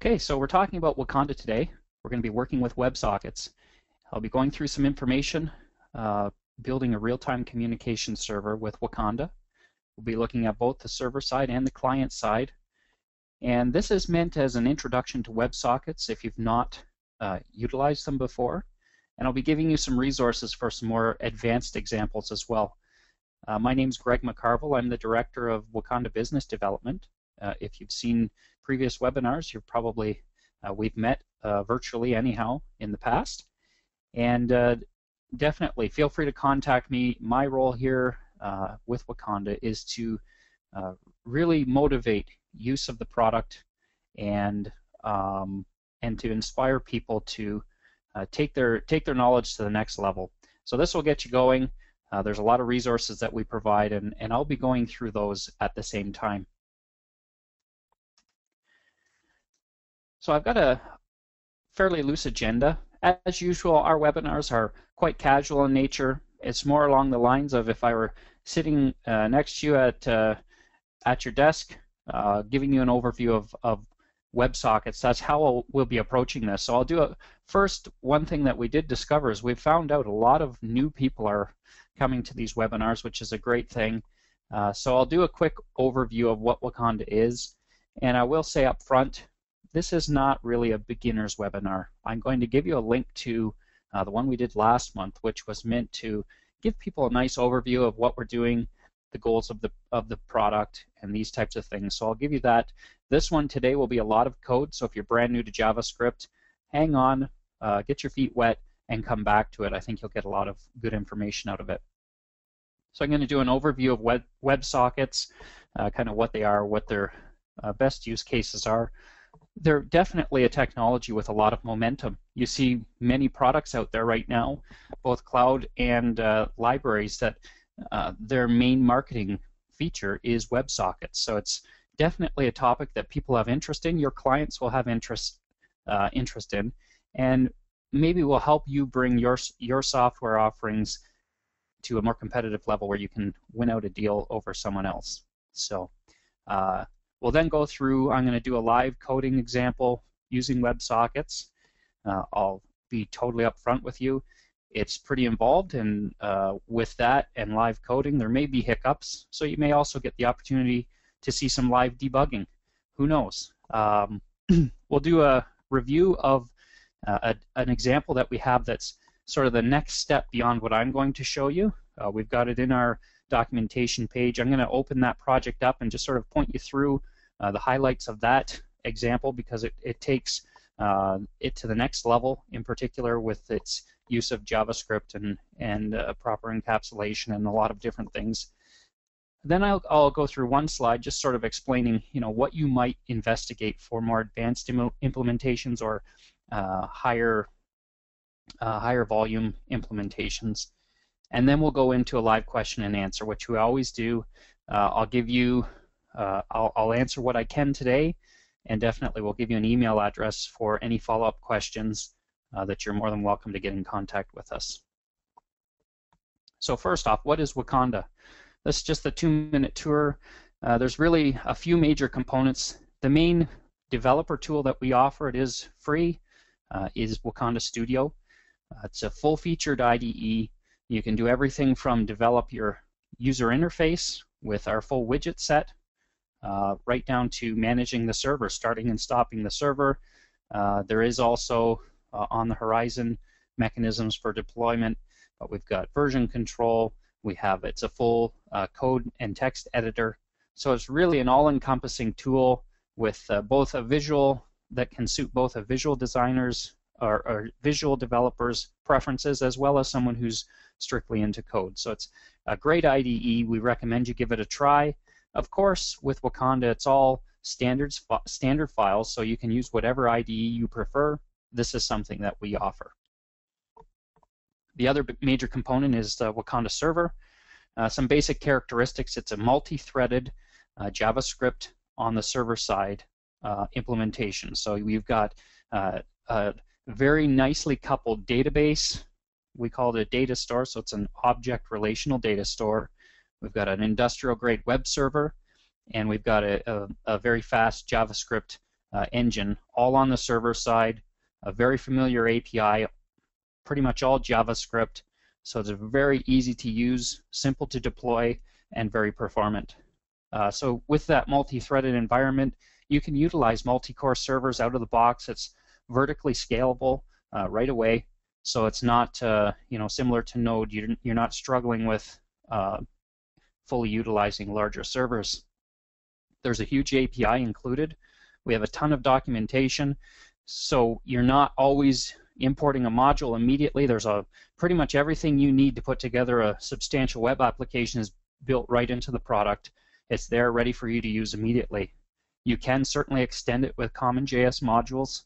Okay, so we're talking about Wakanda today. We're going to be working with WebSockets. I'll be going through some information, building a real-time communication server with Wakanda. We'll be looking at both the server side and the client side. And this is meant as an introduction to WebSockets if you've not utilized them before. And I'll be giving you some resources for some more advanced examples as well. My name's Greg McCarville. I'm the Director of Wakanda Business Development. If you've seen previous webinars, you're probably, we've met virtually anyhow in the past. And definitely feel free to contact me. My role here with Wakanda is to really motivate use of the product and to inspire people to take their knowledge to the next level. So this will get you going. There's a lot of resources that we provide, and I'll be going through those at the same time. So I've got a fairly loose agenda. As usual, our webinars are quite casual in nature. It's more along the lines of if I were sitting next to you at your desk, giving you an overview of WebSockets. That's how we'll be approaching this. So I'll do a first. One thing that we did discover is we've found out a lot of new people are coming to these webinars, which is a great thing. So I'll do a quick overview of what Wakanda is, and I will say up front, this is not really a beginner's webinar. I'm going to give you a link to the one we did last month, which was meant to give people a nice overview of what we're doing, the goals of the product, and these types of things. So I'll give you that. This one today will be a lot of code, so if you're brand new to JavaScript, hang on, get your feet wet, and come back to it. I think you'll get a lot of good information out of it. So I'm going to do an overview of WebSockets, kind of what they are, what their best use cases are. They're definitely a technology with a lot of momentum. You see many products out there right now, both cloud and libraries, that their main marketing feature is WebSockets. So it's definitely a topic that people have interest in. Your clients will have interest in, and maybe will help you bring your software offerings to a more competitive level where you can win out a deal over someone else. So we'll then go through. I'm going to do a live coding example using WebSockets. I'll be totally upfront with you. It's pretty involved, and with that and live coding, there may be hiccups. So you may also get the opportunity to see some live debugging. Who knows? We'll do a review of an example that we have that's sort of the next step beyond what I'm going to show you. We've got it in our documentation page. I'm going to open that project up and just sort of point you through the highlights of that example, because it takes it to the next level, in particular with its use of JavaScript and proper encapsulation and a lot of different things. Then I'll go through one slide just sort of explaining, you know, what you might investigate for more advanced implementations or higher volume implementations. And then we'll go into a live question and answer, which we always do. I'll give you, I'll answer what I can today, and definitely we'll give you an email address for any follow-up questions that you're more than welcome to get in contact with us. So first off, what is Wakanda? That's just the 2-minute tour. There's really a few major components. The main developer tool that we offer, it is free, is Wakanda Studio. It's a full-featured IDE. You can do everything from develop your user interface with our full widget set, right down to managing the server, starting and stopping the server. There is also on the horizon mechanisms for deployment, but we've got version control. It's a full code and text editor. So it's really an all-encompassing tool with both a visual that can suit both a visual designer's or visual developers' preferences, as well as someone who's strictly into code. So it's a great IDE. We recommend you give it a try. Of course, with Wakanda, it's all standard files, so you can use whatever IDE you prefer. This is something that we offer. The other major component is the Wakanda Server. Some basic characteristics: it's a multi-threaded JavaScript on the server side implementation. So we've got a very nicely coupled database. We call it a data store, so it's an object relational data store. We've got an industrial grade web server, and we've got a very fast JavaScript engine, all on the server side, a very familiar API, pretty much all JavaScript, so it's very easy to use, simple to deploy, and very performant. So with that multi-threaded environment, you can utilize multi-core servers out of the box. It's vertically scalable right away, so it's not similar to Node. You're not struggling with fully utilizing larger servers. There's a huge API included. We have a ton of documentation, so you're not always importing a module immediately. There's pretty much everything you need to put together a substantial web application is built right into the product. It's there ready for you to use immediately. You can certainly extend it with CommonJS modules.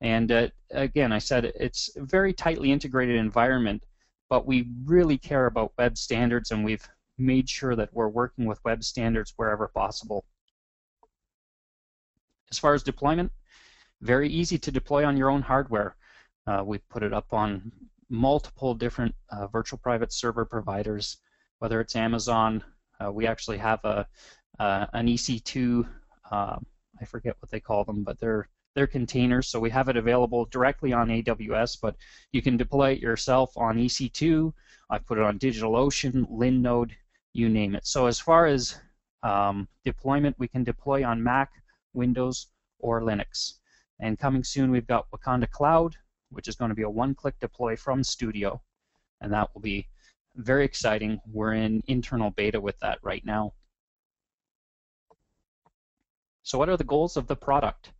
And again, I said it's a very tightly integrated environment, but we really care about web standards, and we've made sure that we're working with web standards wherever possible. As far as deployment, very easy to deploy on your own hardware. We've put it up on multiple different virtual private server providers, whether it's Amazon. We actually have an EC2, I forget what they call them, but they're containers, so we have it available directly on AWS, but you can deploy it yourself on EC2. I've put it on DigitalOcean, Linode, you name it. So as far as deployment, we can deploy on Mac, Windows, or Linux. And coming soon, we've got Wakanda Cloud, which is going to be a one-click deploy from Studio, and that will be very exciting. We're in internal beta with that right now. So what are the goals of the product?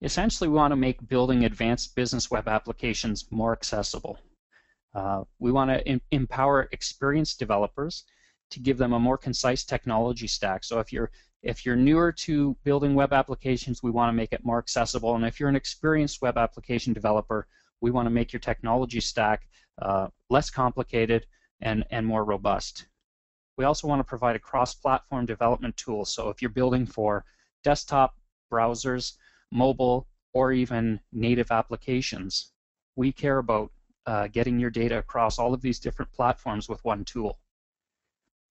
Essentially, we want to make building advanced business web applications more accessible. We want to empower experienced developers to give them a more concise technology stack. So if you're newer to building web applications, we want to make it more accessible. And if you're an experienced web application developer, we want to make your technology stack less complicated and more robust. We also want to provide a cross-platform development tool. So if you're building for desktop, browsers, mobile, or even native applications, we care about getting your data across all of these different platforms with one tool.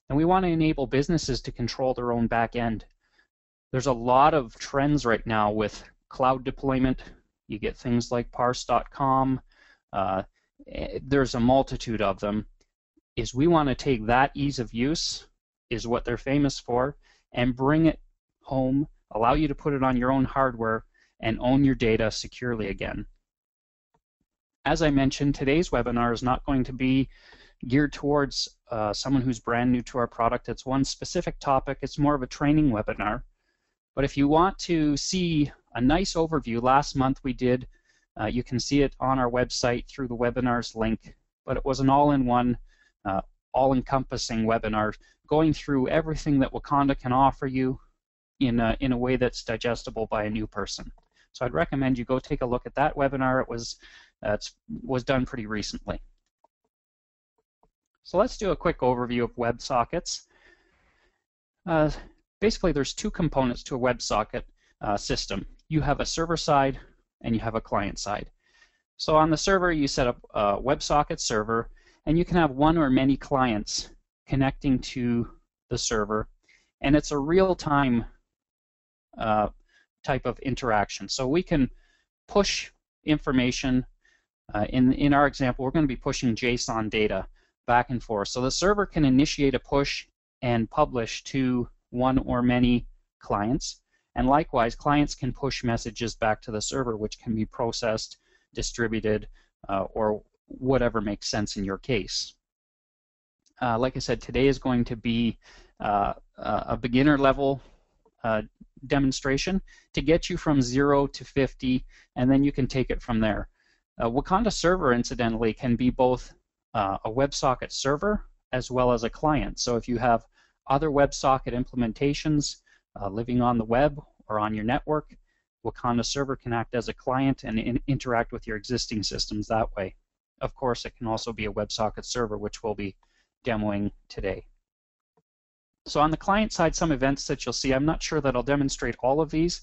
And we want to enable businesses to control their own back end. There's a lot of trends right now with cloud deployment. You get things like parse.com. There's a multitude of them. Is we want to take that ease of use, is what they're famous for, and bring it home, allow you to put it on your own hardware and own your data securely again. As I mentioned, today's webinar is not going to be geared towards someone who's brand new to our product. It's one specific topic. It's more of a training webinar. But if you want to see a nice overview, last month we did, you can see it on our website through the webinars link, but it was an all-in-one, all-encompassing webinar going through everything that Wakanda can offer you in a way that's digestible by a new person. So I'd recommend you go take a look at that webinar. It was done pretty recently. So let's do a quick overview of WebSockets. Basically, there's two components to a WebSocket system. You have a server side and you have a client side. So on the server, you set up a WebSocket server, and you can have one or many clients connecting to the server, and it's a real-time type of interaction. So we can push information. In our example, we're going to be pushing JSON data back and forth. So the server can initiate a push and publish to one or many clients, and likewise clients can push messages back to the server, which can be processed, distributed, or whatever makes sense in your case. Like I said, today is going to be a beginner level demonstration to get you from 0 to 50, and then you can take it from there. Wakanda Server, incidentally, can be both a WebSocket server as well as a client. So if you have other WebSocket implementations living on the web or on your network, Wakanda Server can act as a client and interact with your existing systems that way. Of course, it can also be a WebSocket server, which we'll be demoing today. So on the client side, some events that you'll see, I'm not sure that I'll demonstrate all of these,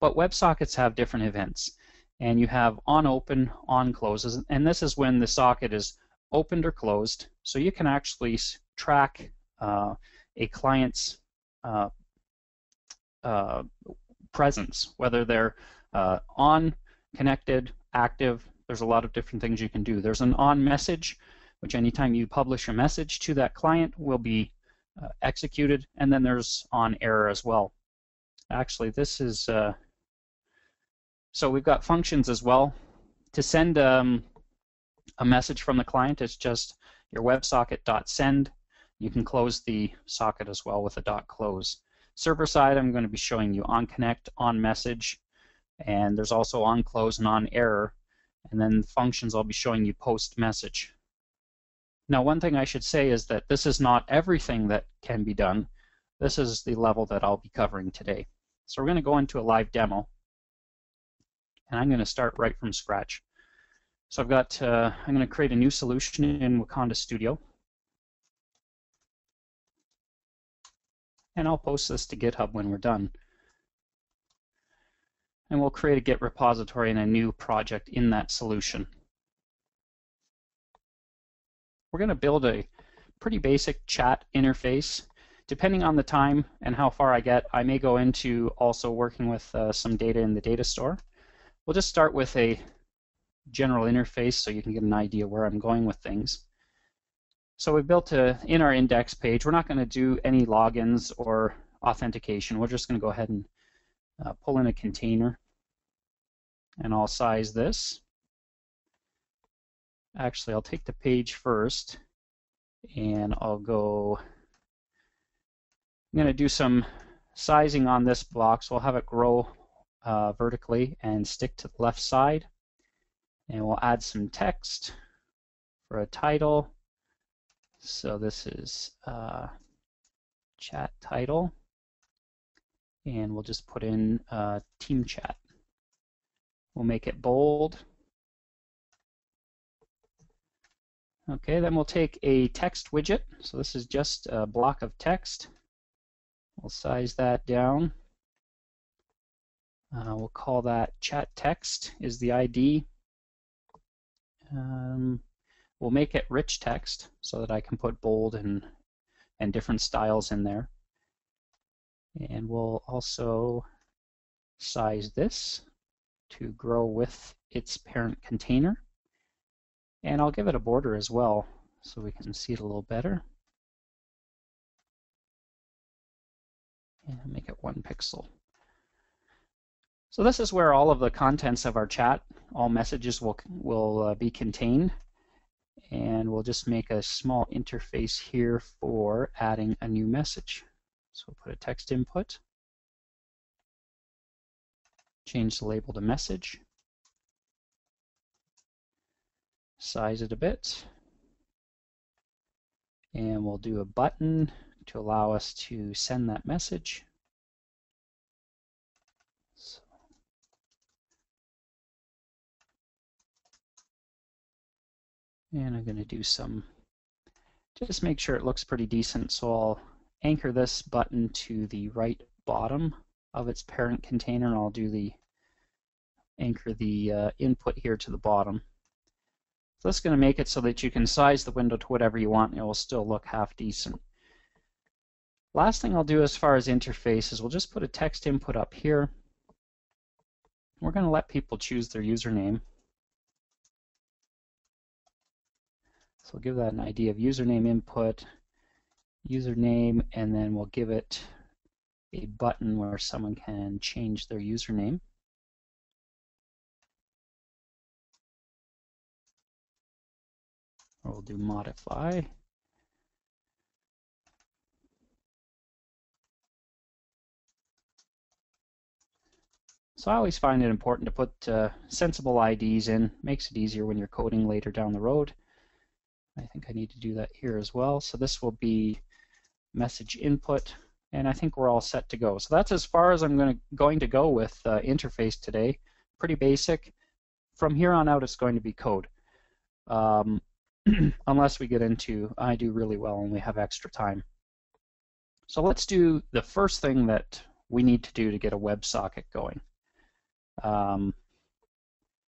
but WebSockets have different events. And you have on open, on closes, and this is when the socket is opened or closed, so you can actually track a client's presence, whether they're on, connected, active. There's a lot of different things you can do. There's an on message, which anytime you publish a message to that client will be executed, and then there's on error as well. Actually, this is so we've got functions as well. To send a message from the client, it's just your websocket.send. You can close the socket as well with a .close. Server side, I'm going to be showing you on connect, on message, and there's also on close and on error. And then functions, I'll be showing you post message. Now, one thing I should say is that this is not everything that can be done. This is the level that I'll be covering today. So we're going to go into a live demo, and I'm going to start right from scratch. So I've got, I'm going to create a new solution in Wakanda Studio, and I'll post this to GitHub when we're done. And we'll create a Git repository and a new project in that solution. We're going to build a pretty basic chat interface. Depending on the time and how far I get, I may go into also working with some data in the data store. We'll just start with a general interface so you can get an idea where I'm going with things. So we built in our index page, we're not going to do any logins or authentication. We're just going to go ahead and pull in a container, and I'll size this. Actually, I'll take the page first, and I'll go, I'm going to do some sizing on this block, so we'll have it grow vertically and stick to the left side, and we'll add some text for a title. So this is chat title, and we'll just put in team chat. We'll make it bold. Okay, then we'll take a text widget. So this is just a block of text. We'll size that down. We'll call that chat text is the ID. We'll make it rich text so that I can put bold and different styles in there. And we'll also size this to grow with its parent container. And I'll give it a border as well so we can see it a little better. And make it 1 pixel. So this is where all of the contents of our chat, all messages will be contained. And we'll just make a small interface here for adding a new message. So we'll put a text input, change the label to message, size it a bit, and we'll do a button to allow us to send that message. So and I'm going to do some, just make sure it looks pretty decent, so I'll anchor this button to the right bottom of its parent container, and I'll do the anchor the input here to the bottom. So that's going to make it so that you can size the window to whatever you want, and it will still look half decent. Last thing I'll do as far as interface is we'll just put a text input up here. We're going to let people choose their username. So we'll give that an idea of username input. Username, and then we'll give it a button where someone can change their username. Or we'll do modify. So I always find it important to put sensible IDs in. Makes it easier when you're coding later down the road. I think I need to do that here as well. So this will be message input, and I think we're all set to go. So that's as far as I'm going to go with interface today. Pretty basic. From here on out, it's going to be code, unless we get into I do really well and we have extra time. So let's do the first thing that we need to do to get a WebSocket going.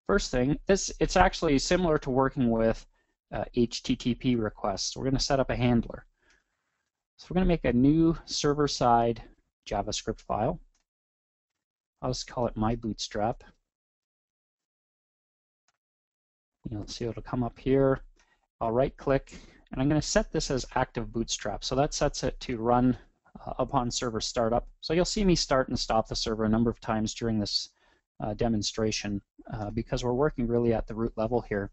First thing, it's actually similar to working with HTTP requests. We're going to set up a handler. So we're going to make a new server-side JavaScript file. I'll just call it my bootstrap. You'll see it'll come up here. I'll right click and I'm going to set this as active bootstrap. So that sets it to run upon server startup. So you'll see me start and stop the server a number of times during this demonstration because we're working really at the root level here.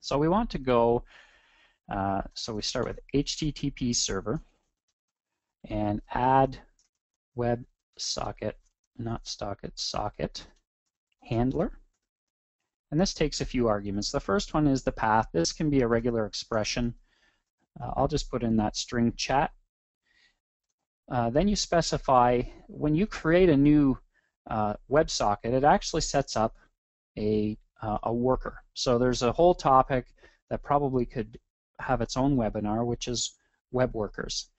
So we want to go, so we start with HTTP server and add WebSocket, not socket, socket handler. And this takes a few arguments. The first one is the path. This can be a regular expression. I'll just put in that string chat. Then you specify, when you create a new WebSocket, it actually sets up a worker. So there's a whole topic that probably could have its own webinar, which is web workers.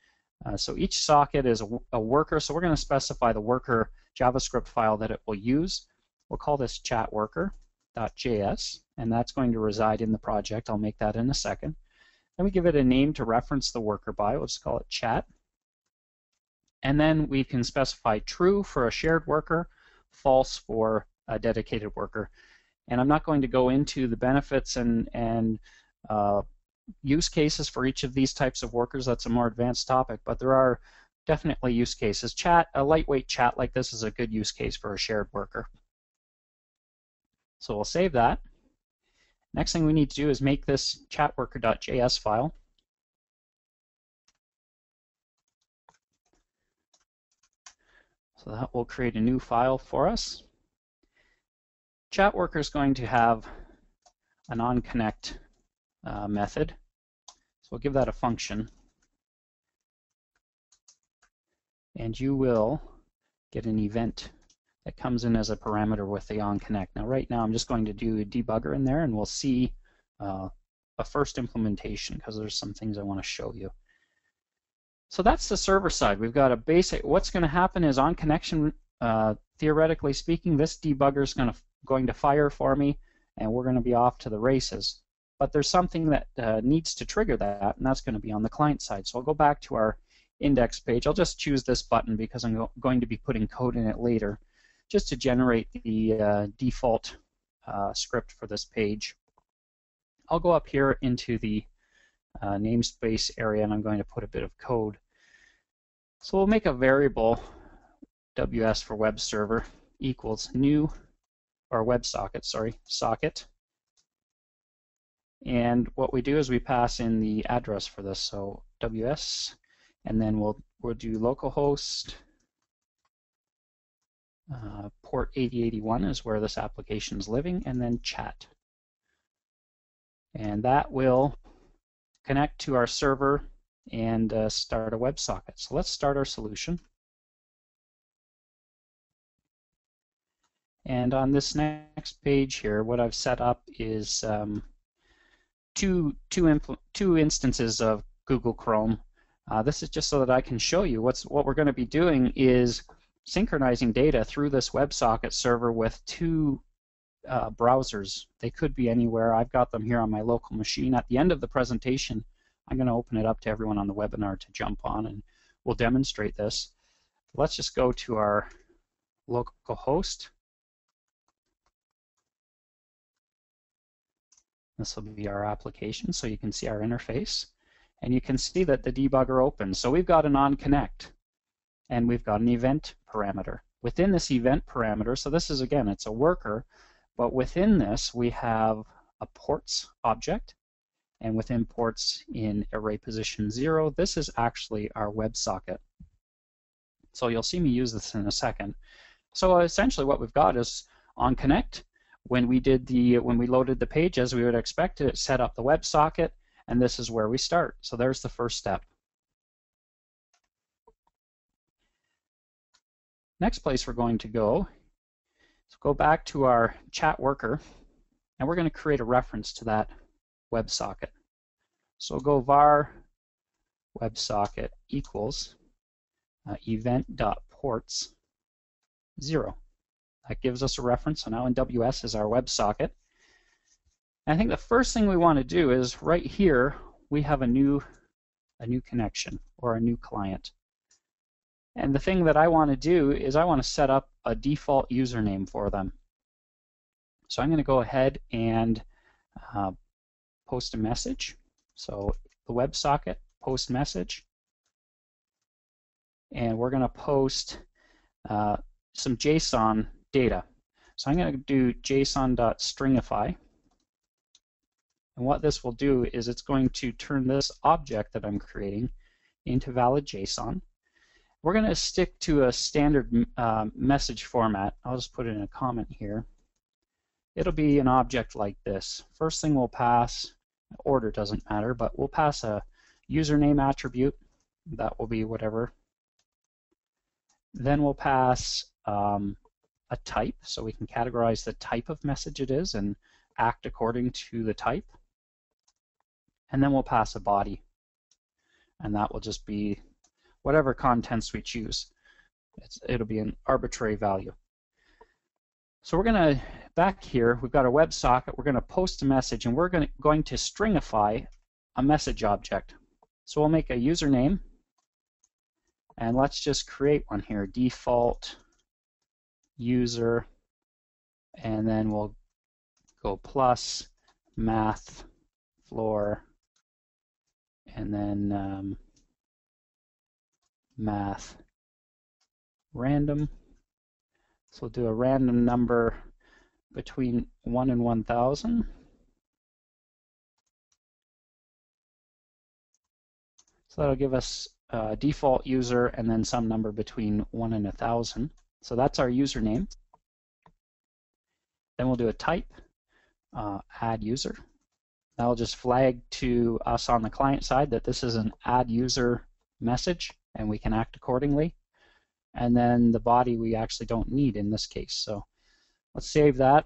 So each socket is a worker, so we're going to specify the worker JavaScript file that it will use. We'll call this chat worker.js, and that's going to reside in the project. I'll make that in a second. Then we give it a name to reference the worker by. We'll just call it chat. And then we can specify true for a shared worker, false for a dedicated worker. And I'm not going to go into the benefits and use cases for each of these types of workers. That's a more advanced topic, but there are definitely use cases. Chat, a lightweight chat like this is a good use case for a shared worker. So we'll save that. Next thing we need to do is make this chatworker.js file. So that will create a new file for us. Chatworker is going to have an onConnect method. So we'll give that a function. And you will get an event that comes in as a parameter with the onConnect. Now right now I'm just going to do a debugger in there and we'll see a first implementation because there's some things I want to show you. So that's the server side. We've got a basic, what's going to happen is on connection, theoretically speaking, this debugger is going to fire for me and we're going to be off to the races. But there's something that needs to trigger that, and that's going to be on the client side. So I'll go back to our index page. I'll just choose this button because I'm going to be putting code in it later just to generate the default script for this page. I'll go up here into the namespace area and I'm going to put a bit of code. So we'll make a variable WS for web server equals new, or WebSocket, sorry, socket. And what we do is we pass in the address for this, so WS, and then we'll do localhost, port 8081 is where this application is living, and then chat. And that will connect to our server and start a WebSocket. So let's start our solution. And on this next page here, what I've set up is two instances of Google Chrome. This is just so that I can show you what we're going to be doing is synchronizing data through this WebSocket server with two browsers. They could be anywhere. I've got them here on my local machine. At the end of the presentation, I'm going to open it up to everyone on the webinar to jump on and we'll demonstrate this. Let's just go to our local host. This will be our application, so you can see our interface and you can see that the debugger opens. So we've got an onConnect and we've got an event parameter. Within this event parameter, so this is again, it's a worker. But within this, we have a ports object, and within ports in array position 0, this is actually our WebSocket. So you'll see me use this in a second. So essentially what we've got is on connect, when we loaded the page as we would expect it, set up the WebSocket, and this is where we start. So there's the first step. Next place we're going to go. So go back to our chat worker and we're going to create a reference to that WebSocket. So go var WebSocket equals event.ports 0. That gives us a reference. So now in WS is our WebSocket. And I think the first thing we want to do is right here we have a new connection or a new client. And the thing that I want to do is I want to set up a default username for them. So I'm going to go ahead and post a message. So the WebSocket post message, and we're going to post some JSON data. So I'm going to do json.stringify, and what this will do is it's going to turn this object that I'm creating into valid JSON. We're going to stick to a standard message format. I'll just put it in a comment here. It'll be an object like this. First thing we'll pass, order doesn't matter, but we'll pass a username attribute. That will be whatever. Then we'll pass a type, so we can categorize the type of message it is and act according to the type. And then we'll pass a body, and that will just be whatever contents we choose. It'll be an arbitrary value. So we're going to, back here, we've got a WebSocket, we're going to post a message, and we're going to stringify a message object. So we'll make a username, and let's just create one here, default user, and then we'll go plus math floor, and then math random. So we'll do a random number between 1 and 1,000. So that'll give us a default user and then some number between 1 and 1,000. So that's our username. Then we'll do a type, add user. That'll just flag to us on the client side that this is an add user message, and we can act accordingly. And then the body we actually don't need in this case. So let's save that.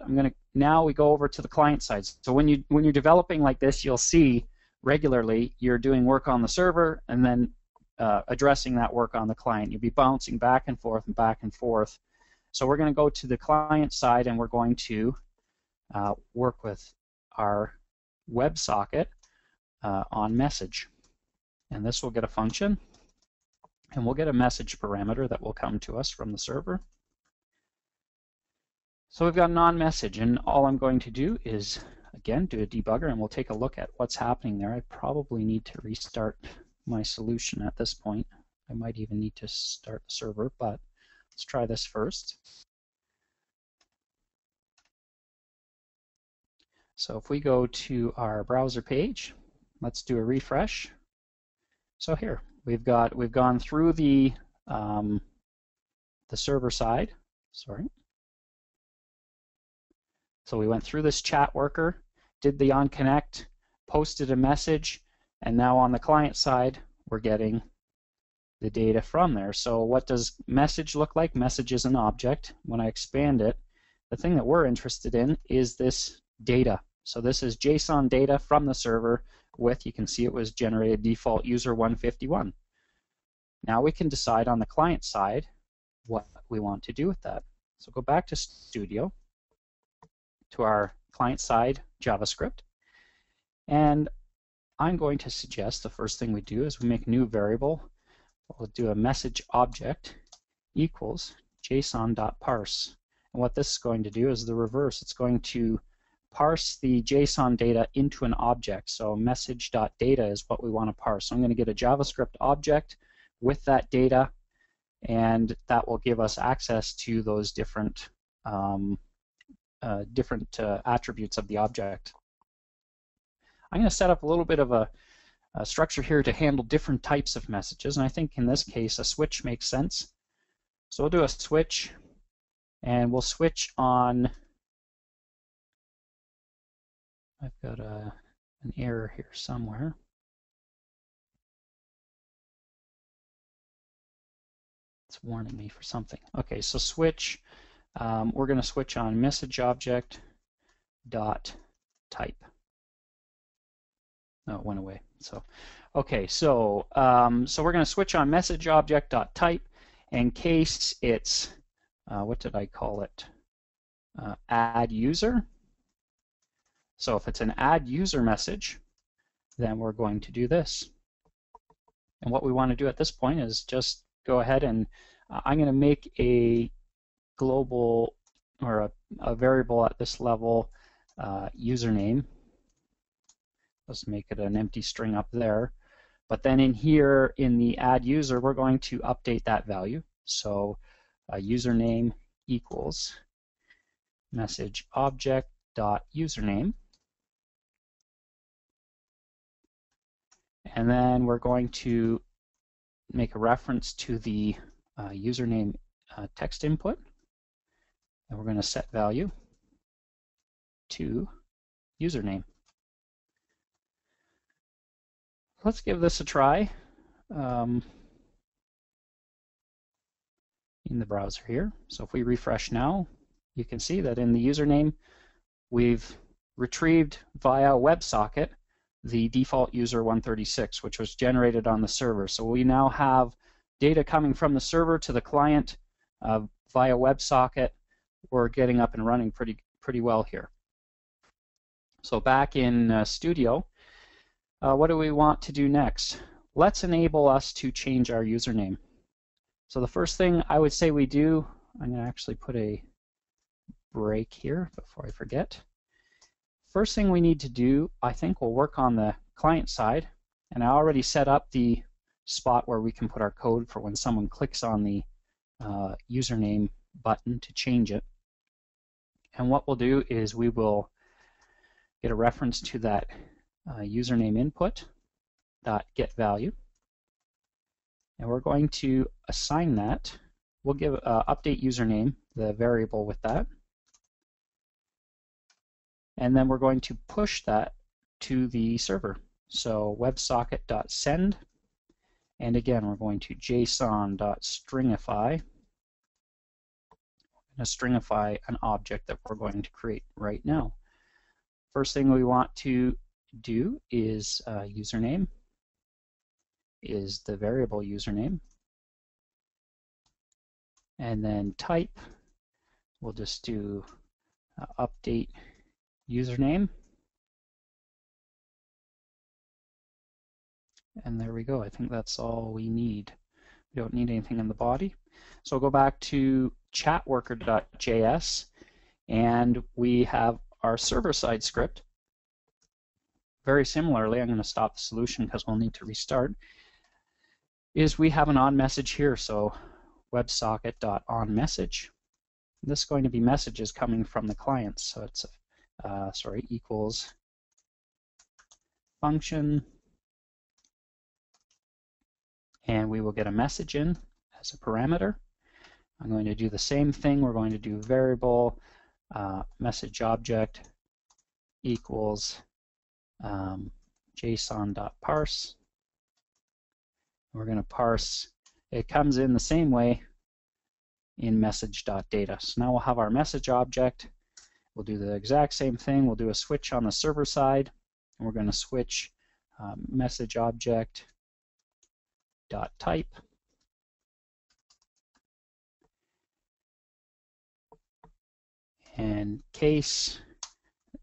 Now we go over to the client side. So when you're developing like this, you'll see regularly you're doing work on the server and then addressing that work on the client. You'll be bouncing back and forth and back and forth. So we're going to go to the client side, and we're going to work with our WebSocket on message. And this will get a function, and we'll get a message parameter that will come to us from the server. So we've got non-message, and all I'm going to do is, again, do a debugger, and we'll take a look at what's happening there. I probably need to restart my solution at this point. I might even need to start the server, but let's try this first. So if we go to our browser page, let's do a refresh. So here, we've gone through the server side. Sorry. So we went through this chat worker, did the onConnect, posted a message, and now on the client side, we're getting the data from there. So what does message look like? Message is an object. When I expand it, the thing that we're interested in is this data. So this is JSON data from the server with, you can see it was generated default user 151. Now we can decide on the client side what we want to do with that. So go back to Studio, to our client-side JavaScript, and I'm going to suggest the first thing we do is we make a new variable. We'll do a message object equals json.parse, and what this is going to do is the reverse. It's going to parse the JSON data into an object, so message.data is what we want to parse. So I'm going to get a JavaScript object with that data, and that will give us access to those different different attributes of the object. I'm going to set up a little bit of a structure here to handle different types of messages, and I think in this case a switch makes sense. So we'll do a switch, and we'll switch on, I've got an error here somewhere. It's warning me for something. Okay, so switch. We're going to switch on message object dot type. No, it went away. So, okay, so we're going to switch on message object dot type in case it's what did I call it? Add user. So if it's an add user message, then we're going to do this. And what we want to do at this point is just go ahead and I'm going to make a global or a variable at this level username. Let's make it an empty string up there. But then in here, in the add user, we're going to update that value. So username equals message object dot username. And then we're going to make a reference to the username text input. And we're going to set value to username. Let's give this a try in the browser here. So if we refresh now, you can see that in the username, we've retrieved via WebSocket the default user 136, which was generated on the server. So we now have data coming from the server to the client via WebSocket. We're getting up and running pretty well here. So back in Studio, what do we want to do next? Let's enable us to change our username. So the first thing I would say we do, I'm going to actually put a break here before I forget. First thing we need to do, I think, we'll work on the client side. And I already set up the spot where we can put our code for when someone clicks on the username button to change it. And what we'll do is we will get a reference to that username input dot get value, and we're going to assign that. We'll give update username the variable with that, and then we're going to push that to the server. So WebSocket dot send, and again we're going to JSON dot stringify. We're going to stringify an object that we're going to create right now. First thing we want to do is username is the variable username, and then type we'll just do update username, and there we go. I think that's all we need. We don't need anything in the body. So we'll go back to chatworker.js, and we have our server-side script. Very similarly, I'm going to stop the solution because we'll need to restart, is we have an on message here. So WebSocket.onMessage. This is going to be messages coming from the client. So it's equals function, and we will get a message in as a parameter. I'm going to do the same thing. We're going to do variable message object equals JSON.parse. We're going to parse. It comes in the same way in message.data. So now we'll have our message object. We'll do the exact same thing. We'll do a switch on the server side, and we're going to switch message object.type. And case,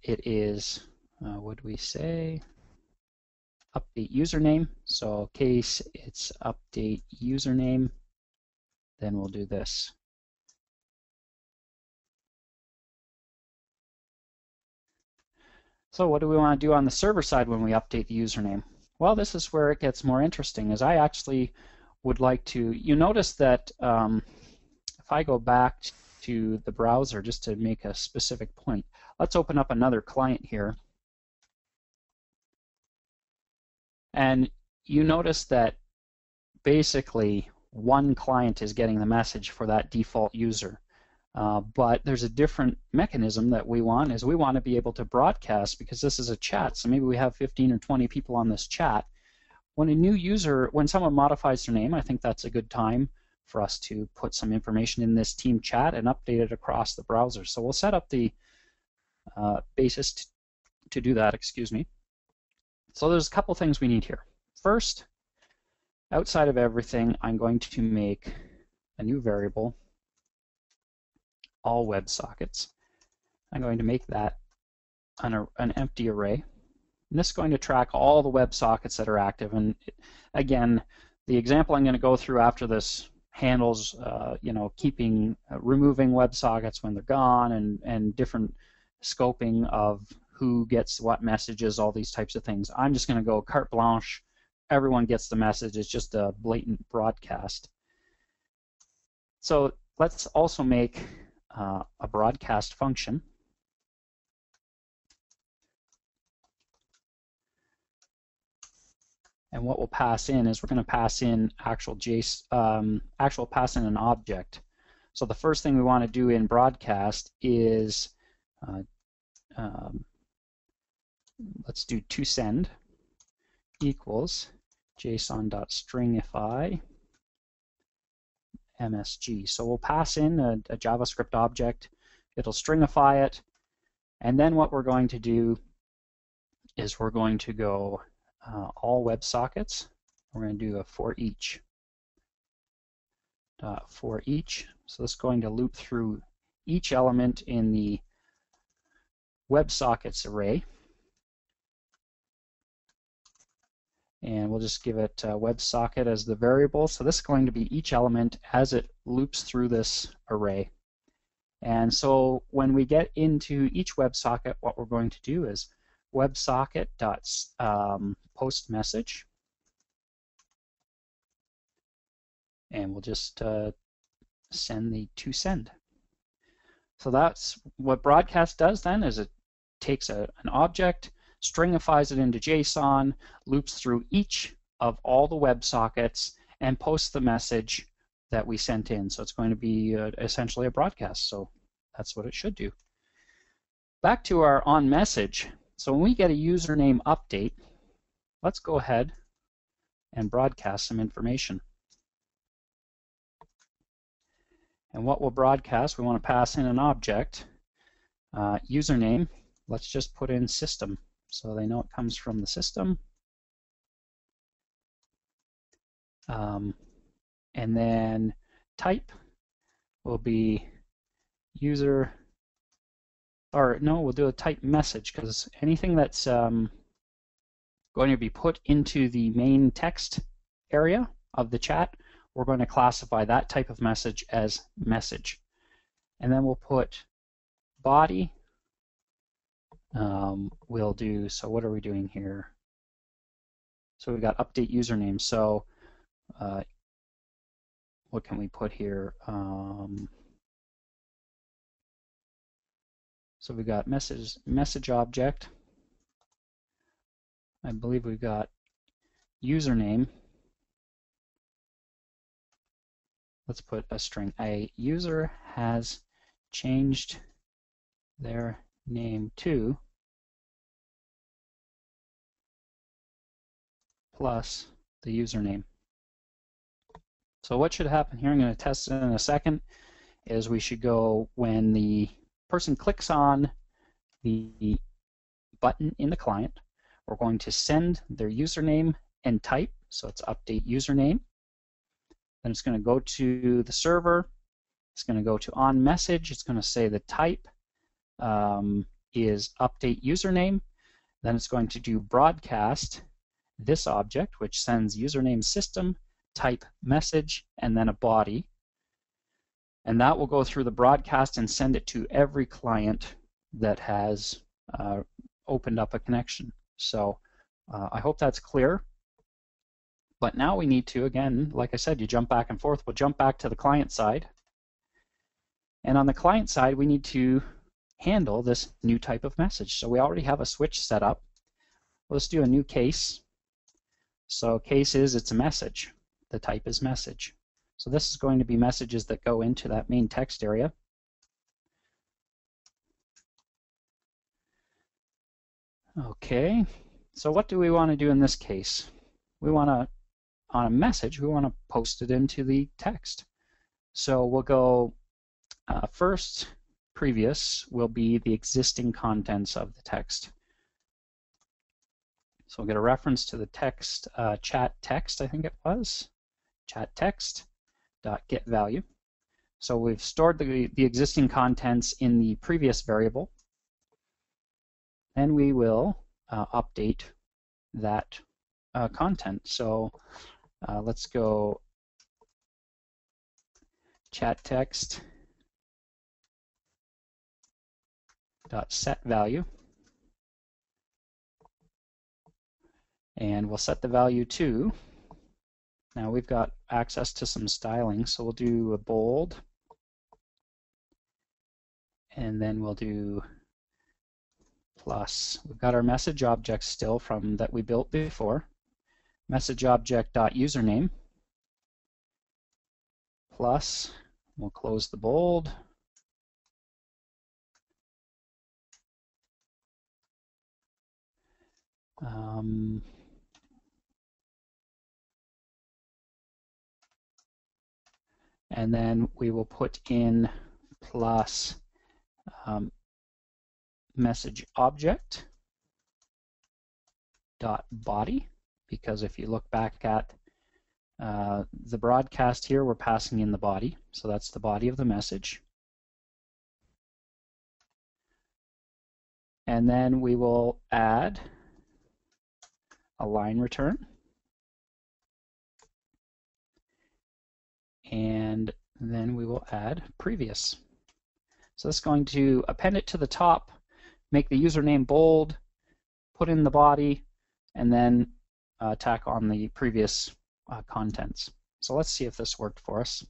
it is update username. So case it's update username, then we'll do this. So what do we want to do on the server side when we update the username? Well, this is where it gets more interesting, is I actually would like to, you notice that if I go back to the browser just to make a specific point, let's open up another client here. And you notice that basically one client is getting the message for that default user. But there's a different mechanism that we want, is we want to be able to broadcast, because this is a chat, so maybe we have 15 or 20 people on this chat. When a new user, when someone modifies their name, I think that's a good time for us to put some information in this team chat and update it across the browser. So we'll set up the basis to do that, excuse me. So there's a couple things we need here. First, outside of everything, I'm going to make a new variable, all WebSockets. I'm going to make that an empty array. And this is going to track all the WebSockets that are active. And again, the example I'm going to go through after this handles, keeping, removing WebSockets when they're gone, and different scoping of who gets what messages, all these types of things. I'm just going to go carte blanche. Everyone gets the message. It's just a blatant broadcast. So let's also make a broadcast function. And what we'll pass in is we're going to pass in actual JSON, pass in an object. So the first thing we want to do in broadcast is let's do tosend equals json.stringify msg. So we'll pass in a JavaScript object. It'll stringify it. And then what we're going to do is we're going to go all WebSockets. We're going to do a for each. For each. So this is going to loop through each element in the WebSockets array. And we'll just give it WebSocket as the variable. So this is going to be each element as it loops through this array. And so when we get into each WebSocket, what we're going to do is WebSocket dot post message, and we'll just send the tosend. So that's what broadcast does. Then is it takes an object, stringifies it into JSON, loops through each of all the WebSockets, and posts the message that we sent in. So it's going to be essentially a broadcast. So that's what it should do. Back to our on message. So when we get a username update, let's go ahead and broadcast some information. And what we'll broadcast, we want to pass in an object, username. Let's just put in system, so they know it comes from the system. And then type will be user. Or no, we'll do a type message, because anything that's going to be put into the main text area of the chat, we're going to classify that type of message as message. And then we'll put body. We'll do, so what are we doing here? So we've got update username. So what can we put here? So we've got message object. I believe we've got username. Let's put a string. A user has changed their name to plus the username. So what should happen here, I'm going to test it in a second, is we should go when the person clicks on the button in the client, we're going to send their username and type, so it's update username. Then it's going to go to the server, it's going to go to on message, it's going to say the type is update username. Then it's going to do broadcast this object, which sends username system, type message, and then a body. And that will go through the broadcast and send it to every client that has opened up a connection. So I hope that's clear. But now we need to, again, like I said, you jump back and forth. We'll jump back to the client side. And on the client side, we need to handle this new type of message. So we already have a switch set up. Let's do a new case. So case is, it's a message. The type is message. So this is going to be messages that go into that main text area. Okay, so what do we want to do in this case? We want to, on a message, we want to post it into the text. So we'll go first, previous will be the existing contents of the text. So we'll get a reference to the text, chat text, I think it was, chat text. Get value. So we've stored the existing contents in the previous variable, and we will update that content. So let's go chat text dot set value, and we'll set the value to. Now we've got access to some styling, so we'll do a bold, and then we'll do plus. We've got our message object still from that we built before. Message object dot username plus. We'll close the bold. And then we will put in plus message object dot body, because if you look back at the broadcast here, we're passing in the body, so that's the body of the message. And then we will add a line return, and then we will add previous. So that's going to append it to the top, make the username bold, put in the body, and then tack on the previous contents. So let's see if this worked for us.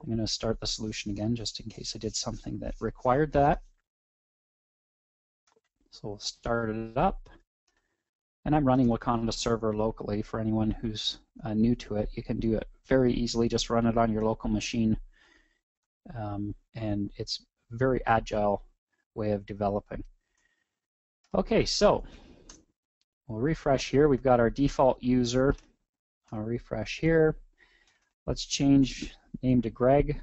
I'm going to start the solution again just in case I did something that required that. So we'll start it up. And I'm running Wakanda Server locally. For anyone who's new to it, you can do it very easily. Just run it on your local machine, and it's a very agile way of developing. Okay, so we'll refresh here. We've got our default user. I'll refresh here. Let's change name to Greg.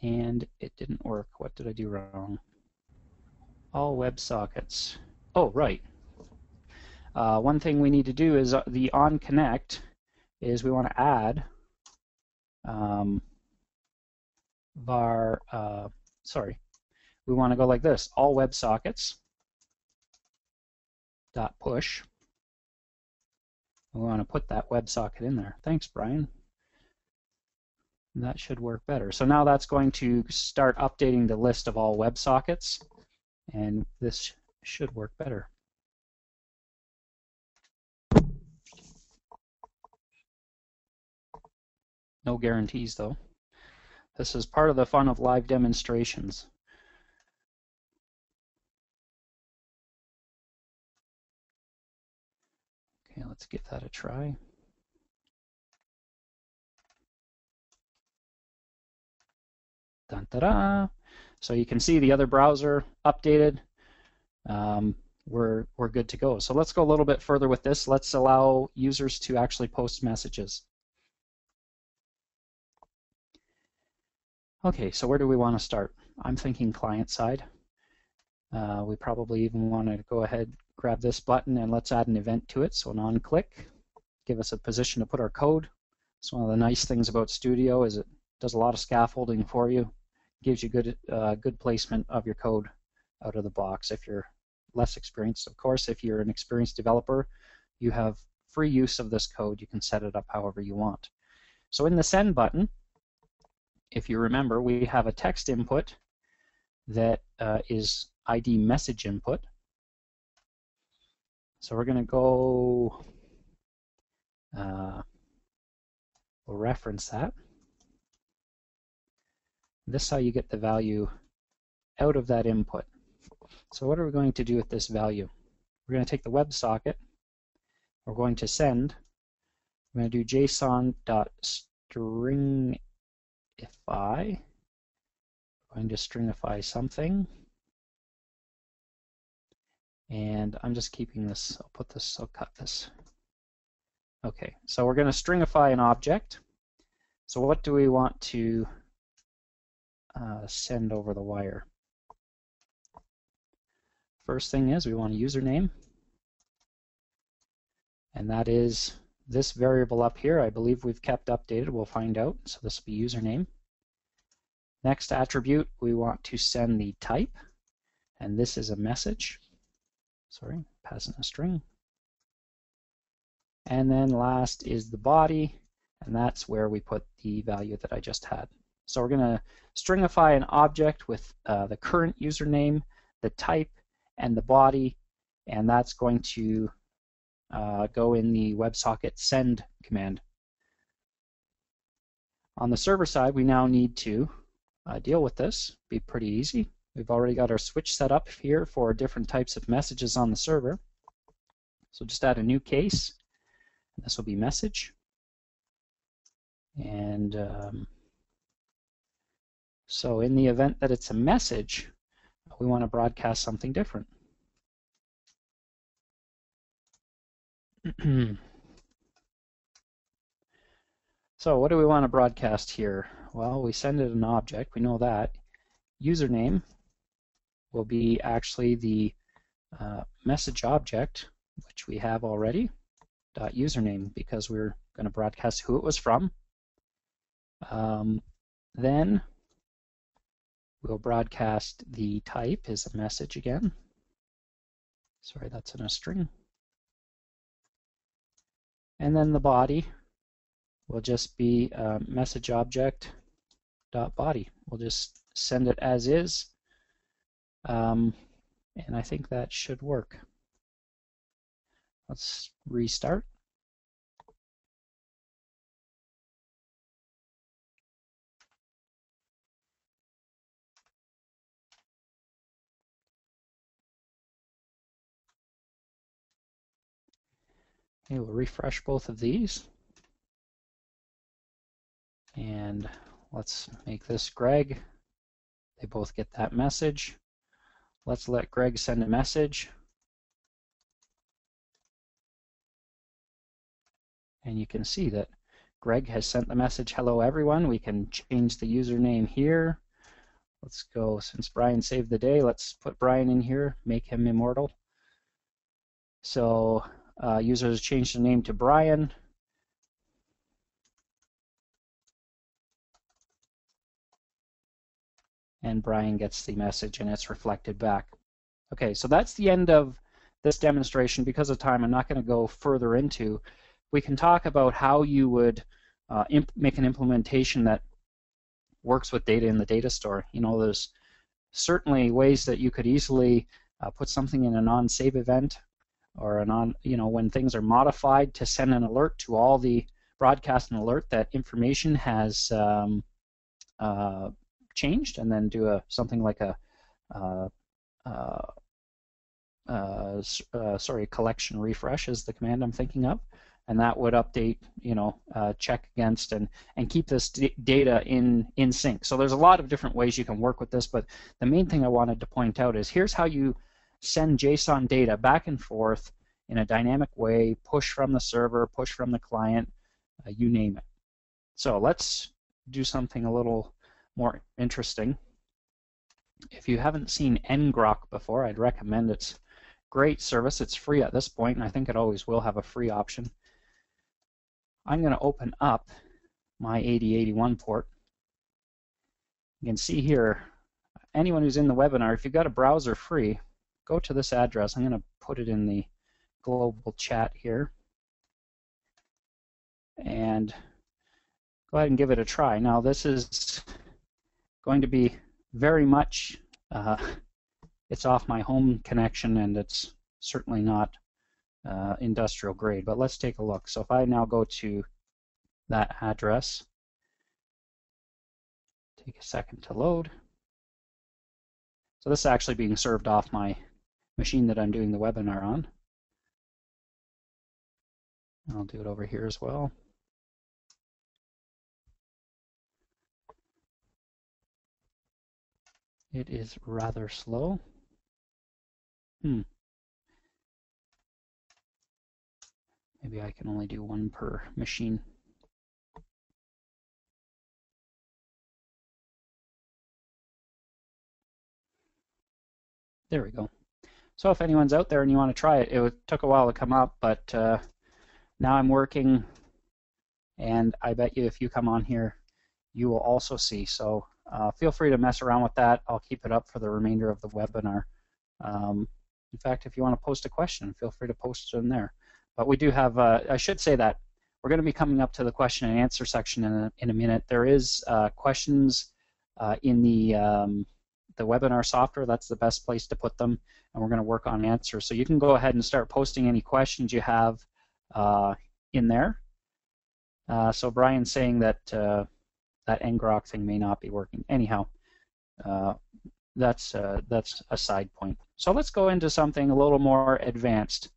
And it didn't work. What did I do wrong? All WebSockets. Oh, right. One thing we need to do is the onConnect is we want to add var. We want to go like this: all WebSockets dot push. We want to put that WebSocket in there. Thanks, Brian. That should work better. So now that's going to start updating the list of all WebSockets, and this should work better. No guarantees, though. This is part of the fun of live demonstrations. Okay, let's give that a try. Dun, da, da. So you can see the other browser updated. We're good to go. So let's go a little bit further with this. Let's allow users to actually post messages. Okay, so where do we want to start? I'm thinking client side. We probably even want to go ahead, grab this button, and let's add an event to it. So an on-click, give us a position to put our code. It's one of the nice things about Studio is it does a lot of scaffolding for you, gives you good good placement of your code out of the box. If you're less experienced, of course, if you're an experienced developer, you have free use of this code. You can set it up however you want. So in the send button, if you remember, we have a text input that is ID message input. So we're going to go we'll reference that. This is how you get the value out of that input. So what are we going to do with this value? We're going to take the WebSocket. We're going to send. We're going to do JSON.string. I'm going to stringify something, and I'm just keeping this. I'll put this. I'll cut this. Okay, so we're going to stringify an object. So what do we want to send over the wire? First thing is we want a username, and that is this variable up here. I believe we've kept updated. We'll find out. So this will be username. Next attribute, we want to send the type, and this is a message. Sorry, passing a string. And then last is the body, and that's where we put the value that I just had. So we're going to stringify an object with the current username, the type, and the body, and that's going to go in the WebSocket send command. On the server side, we now need to deal with this. It'll be pretty easy. We've already got our switch set up here for different types of messages on the server. So just add a new case. This will be message. And so in the event that it's a message, we want to broadcast something different. So what do we want to broadcast here? Well, we send it an object, we know that. Username will be actually the message object, which we have already, dot username, because we're going to broadcast who it was from. Then we'll broadcast the type is a message again. Sorry, that's in a string. And then the body will just be message object dot body. We'll just send it as is, and I think that should work. Let's restart. Okay, we'll refresh both of these. And let's make this Greg. They both get that message. Let's let Greg send a message. And you can see that Greg has sent the message, hello everyone. We can change the username here. Let's go, since Brian saved the day, let's put Brian in here, make him immortal. So users changed the name to Brian. And Brian gets the message and it's reflected back. Okay, so that's the end of this demonstration. Because of time, I'm not going to go further into. We can talk about how you would make an implementation that works with data in the data store. You know, there's certainly ways that you could easily put something in a non-save event or a non, you know, when things are modified, to send an alert to all the broadcast an alert that information has changed, and then do a something like a collection refresh is the command I'm thinking of, and that would update, you know, check against and keep this data in sync. So there's a lot of different ways you can work with this, but the main thing I wanted to point out is here's how you send JSON data back and forth in a dynamic way, push from the server, push from the client, you name it. So let's do something a little more interesting. If you haven't seen ngrok before, I'd recommend it's great service. It's free at this point, and I think it always will have a free option. I'm going to open up my 8081 port. You can see here, anyone who's in the webinar, if you've got a browser free, go to this address. I'm going to put it in the global chat here. And go ahead and give it a try. Now this is going to be very much, it's off my home connection and it's certainly not industrial grade, but let's take a look. So if I now go to that address, take a second to load. So this is actually being served off my machine that I'm doing the webinar on. I'll do it over here as well. It is rather slow. Maybe I can only do one per machine. There we go. So if anyone's out there and you want to try it, it took a while to come up, but now I'm working, and I bet you if you come on here, you will also see. So feel free to mess around with that. I'll keep it up for the remainder of the webinar. In fact, if you want to post a question, feel free to post it in there. But we do have, I should say that We're going to be coming up to the question and answer section in a minute. There is questions in the webinar software. That's the best place to put them, and we're going to work on answers. So you can go ahead and start posting any questions you have in there. So Brian's saying that that ngrok thing may not be working. Anyhow, that's a side point. So let's go into something a little more advanced.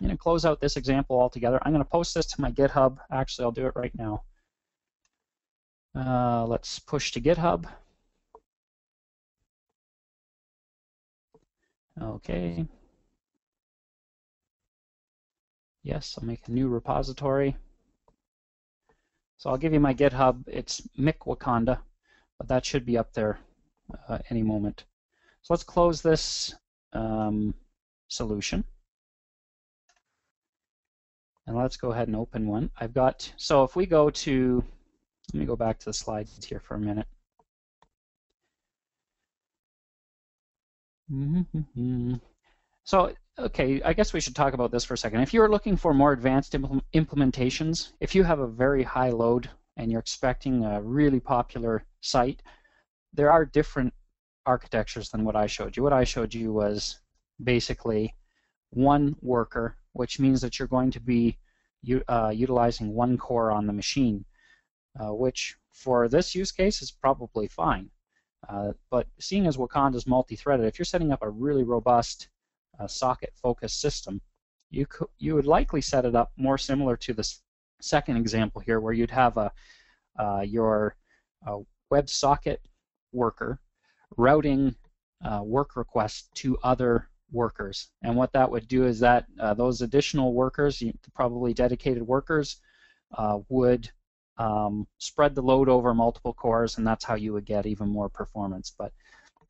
I'm going to close out this example altogether. I'm going to post this to my GitHub. Actually, I'll do it right now. Let's push to GitHub. Okay. Yes, I'll make a new repository. So I'll give you my GitHub. It's Mick Wakanda, but that should be up there any moment. So let's close this solution. And let's go ahead and open one. I've got, so if we go to, let me go back to the slides here for a minute. So, okay, I guess we should talk about this for a second. If you're looking for more advanced implementations, if you have a very high load and you're expecting a really popular site, there are different architectures than what I showed you. What I showed you was basically one worker, which means that you're going to be utilizing one core on the machine, which for this use case is probably fine. But seeing as Wakanda's multi-threaded, if you're setting up a really robust socket-focused system, you would likely set it up more similar to the second example here, where you'd have a your WebSocket worker routing work requests to other workers, and what that would do is that those additional workers, probably dedicated workers, would spread the load over multiple cores, and that's how you would get even more performance. But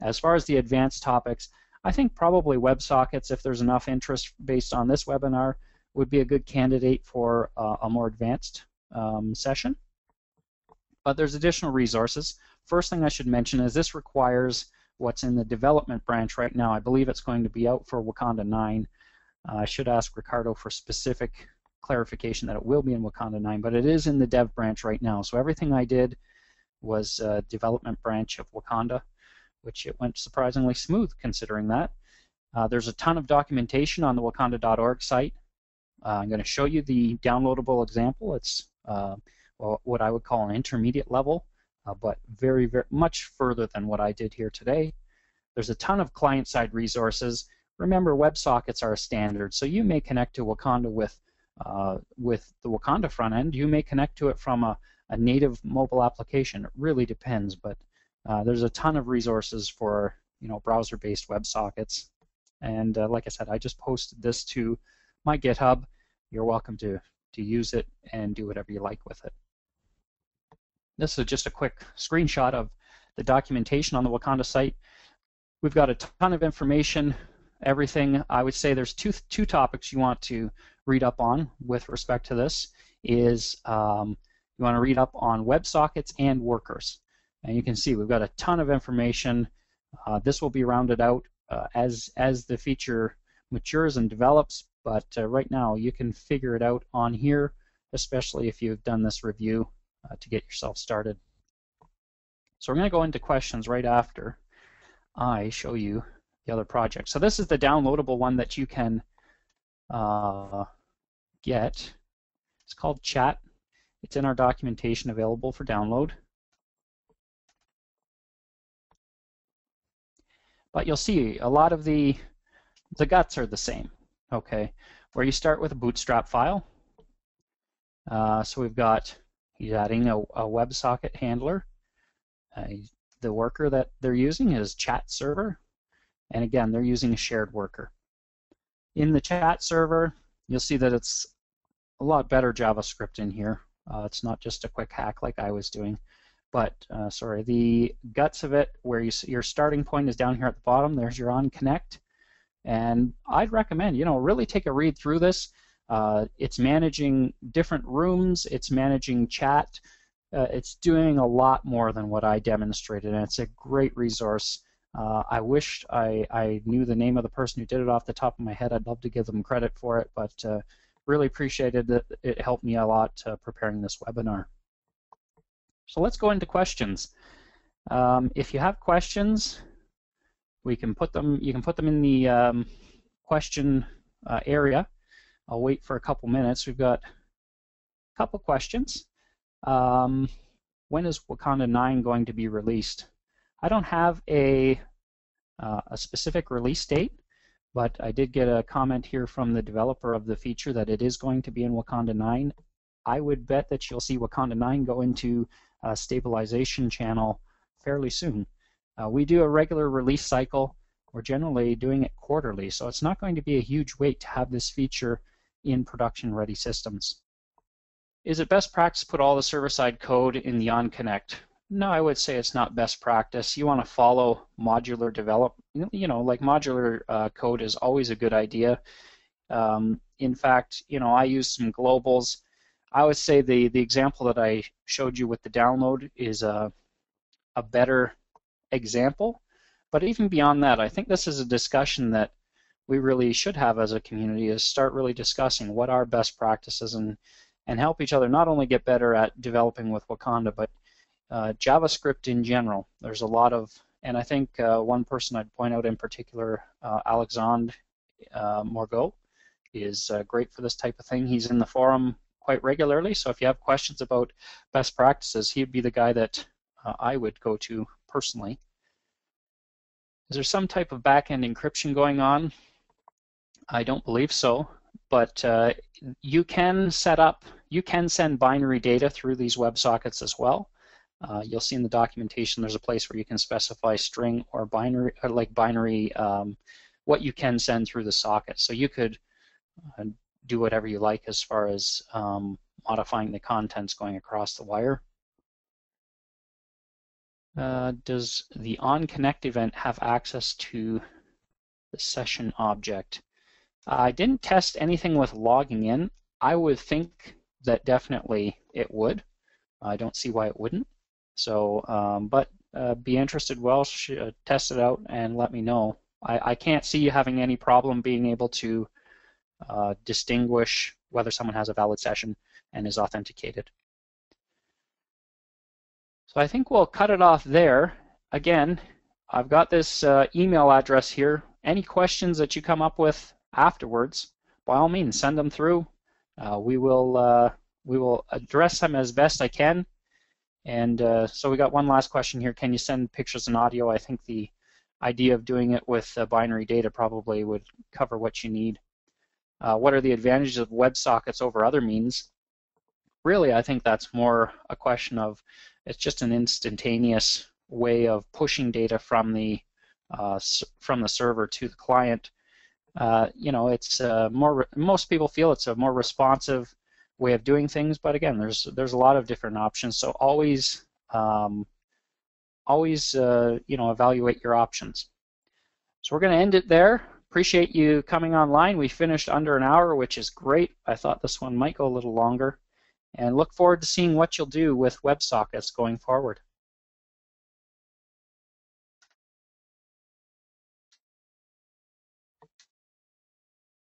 as far as the advanced topics, I think probably WebSockets, if there's enough interest based on this webinar, would be a good candidate for a more advanced session. But there's additional resources. First thing I should mention is this requires what's in the development branch right now. I believe it's going to be out for Wakanda 9. I should ask Ricardo for specific clarification that it will be in Wakanda 9, but it is in the dev branch right now. So everything I did was development branch of Wakanda, which it went surprisingly smooth considering that. There's a ton of documentation on the wakanda.org site. I'm going to show you the downloadable example. It's what I would call an intermediate level, but very, very much further than what I did here today. There's a ton of client-side resources. Remember, WebSockets are a standard, so you may connect to Wakanda with the Wakanda front end. You may connect to it from a native mobile application. It really depends, but there's a ton of resources for, you know, browser-based WebSockets. And like I said, I just posted this to my GitHub. You're welcome to use it and do whatever you like with it. This is just a quick screenshot of the documentation on the Wakanda site. We've got a ton of information, everything. I would say there's two topics you want to read up on with respect to this. Is you want to read up on WebSockets and workers. And you can see we've got a ton of information. This will be rounded out as the feature matures and develops, but right now you can figure it out on here, especially if you've done this review to get yourself started. So we're going to go into questions right after I show you the other project. So this is the downloadable one that you can get. It's called Chat. It's in our documentation available for download. But you'll see a lot of the guts are the same, okay, where you start with a bootstrap file. So we've got, he's adding a WebSocket handler. The worker that they're using is Chat Server, and again, they're using a shared worker. In the Chat Server, you'll see that it's a lot better JavaScript in here. It's not just a quick hack like I was doing, but sorry, the guts of it, where your starting point is down here at the bottom. There's your OnConnect, and I'd recommend, you know, really take a read through this. It's managing different rooms, it's managing chat, it's doing a lot more than what I demonstrated, and it's a great resource. I wish I knew the name of the person who did it off the top of my head. I'd love to give them credit for it, but Really appreciated it. It helped me a lot preparing this webinar. So let's go into questions. If you have questions, we can put them. You can put them in the question area. I'll wait for a couple minutes. We've got a couple questions. When is Wakanda 9 going to be released? I don't have a specific release date, but I did get a comment here from the developer of the feature that it is going to be in Wakanda 9. I would bet that you'll see Wakanda 9 go into a stabilization channel fairly soon. We do a regular release cycle. We're generally doing it quarterly, so it's not going to be a huge wait to have this feature in production-ready systems. Is it best practice to put all the server-side code in the on-connect? No, I would say it's not best practice. You want to follow modular develop. You know, like modular code is always a good idea. In fact, you know, I use some globals. I would say the example that I showed you with the download is a better example. But even beyond that, I think this is a discussion that we really should have as a community, is start really discussing what are best practices and help each other not only get better at developing with Wakanda, but JavaScript in general. There's a lot of, and I think one person I'd point out in particular, Alexandre Morgot, is great for this type of thing. He's in the forum quite regularly, so if you have questions about best practices, he'd be the guy that I would go to personally. Is there some type of back-end encryption going on? I don't believe so. But you can set up, you can send binary data through these WebSockets as well. You'll see in the documentation there's a place where you can specify string or binary, or like binary, what you can send through the socket. So you could do whatever you like as far as modifying the contents going across the wire. Does the onConnect event have access to the session object? I didn't test anything with logging in. I would think that definitely it would. I don't see why it wouldn't. So, but be interested, Welsh, test it out and let me know. I can't see you having any problem being able to distinguish whether someone has a valid session and is authenticated. So I think we'll cut it off there. Again, I've got this email address here. Any questions that you come up with afterwards, by all means, send them through. We will address them as best I can. And so we got one last question here. Can you send pictures and audio? I think the idea of doing it with binary data probably would cover what you need. What are the advantages of WebSockets over other means? Really, I think that's more a question of it's just an instantaneous way of pushing data from the server to the client. You know, it's most people feel it's a more responsive way of doing things, but again, there's a lot of different options. So always, you know, evaluate your options. So we're going to end it there. Appreciate you coming online. We finished under an hour, which is great. I thought this one might go a little longer, and look forward to seeing what you'll do with WebSockets going forward.